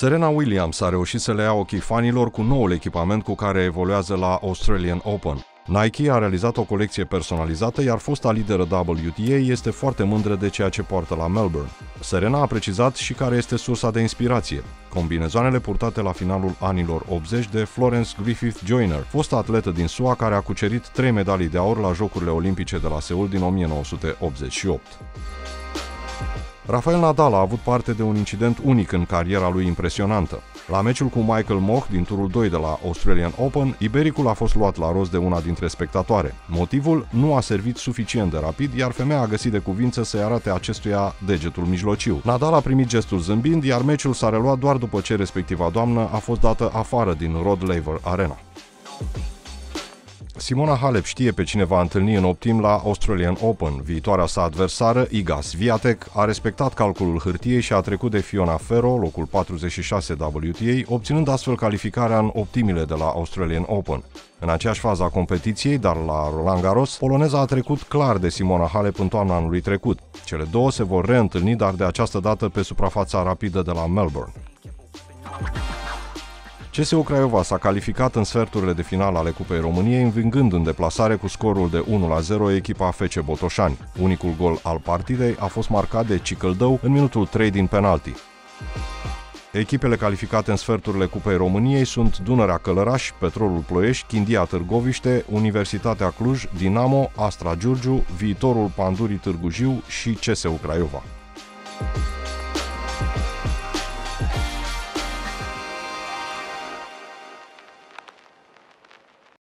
Serena Williams a reușit să le ia ochii fanilor cu noul echipament cu care evoluează la Australian Open. Nike a realizat o colecție personalizată, iar fosta lideră WTA este foarte mândră de ceea ce poartă la Melbourne. Serena a precizat și care este sursa de inspirație: combinezoanele purtate la finalul anilor 80 de Florence Griffith Joyner, fosta atletă din SUA care a cucerit 3 medalii de aur la Jocurile Olimpice de la Seul din 1988. Rafael Nadal a avut parte de un incident unic în cariera lui impresionantă. La meciul cu Michael Moch din turul 2 de la Australian Open, Ibericul a fost luat la rost de una dintre spectatoare. Motivul: nu a servit suficient de rapid, iar femeia a găsit de cuvință să-i arate acestuia degetul mijlociu. Nadal a primit gestul zâmbind, iar meciul s-a reluat doar după ce respectiva doamnă a fost dată afară din Rod Laver Arena. Simona Halep știe pe cine va întâlni în optim la Australian Open. Viitoarea sa adversară, Iga Swiatek, a respectat calculul hârtiei și a trecut de Fiona Ferro, locul 46 WTA, obținând astfel calificarea în optimile de la Australian Open. În aceeași fază a competiției, dar la Roland Garros, poloneza a trecut clar de Simona Halep în toamna anului trecut. Cele două se vor reîntâlni, dar de această dată pe suprafața rapidă de la Melbourne. CSU Craiova s-a calificat în sferturile de final ale Cupei României, învingând în deplasare cu scorul de 1-0 echipa FC Botoșani. Unicul gol al partidei a fost marcat de Cicăldău în minutul 3 din penalti. Echipele calificate în sferturile Cupei României sunt Dunărea Călărași, Petrolul Ploiești, Chindia Târgoviște, Universitatea Cluj, Dinamo, Astra Giurgiu, Viitorul Pandurii Târgujiu și CSU Craiova.